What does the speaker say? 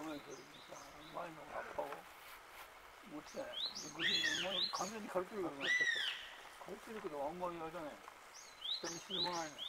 整えてる前の葉っぱを持ってたね。完全に枯れてるからね。枯れてるけどあんまりあれだね。下に沈まないね。